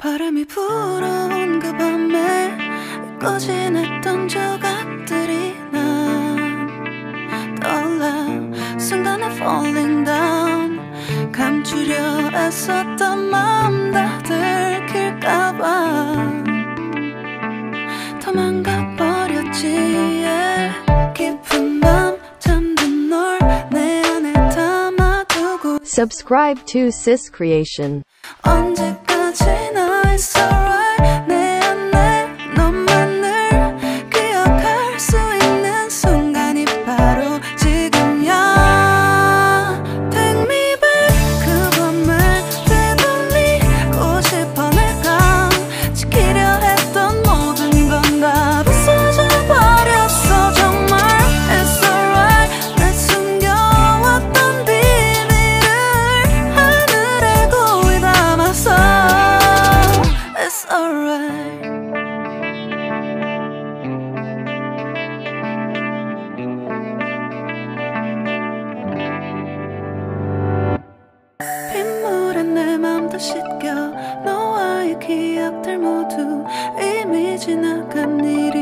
바람이 불어온 그 밤에 잊고 지냈던 조각들이 난 떠올라 순간에 falling down 감추려 애썼던 마음 다 들킬까봐 도망가버렸지 깊은 밤 잠든 널 내 안에 담아두고 Subscribe to sis creation 언제까지나 it's alright 내 안에 너만을 기억할 수 있는 순간이 바로 지금이야 Take me back 그 밤을 되돌리 고 싶어 내가 지키려 했던 모든 건 다 부서져버렸어 정말 It's alright 날 숨겨왔던 비밀을 하늘에 고이 담았어 It's alright. 빗물에 내 맘 다 씻겨 너와의 기억들 모두 이미 지나간 일이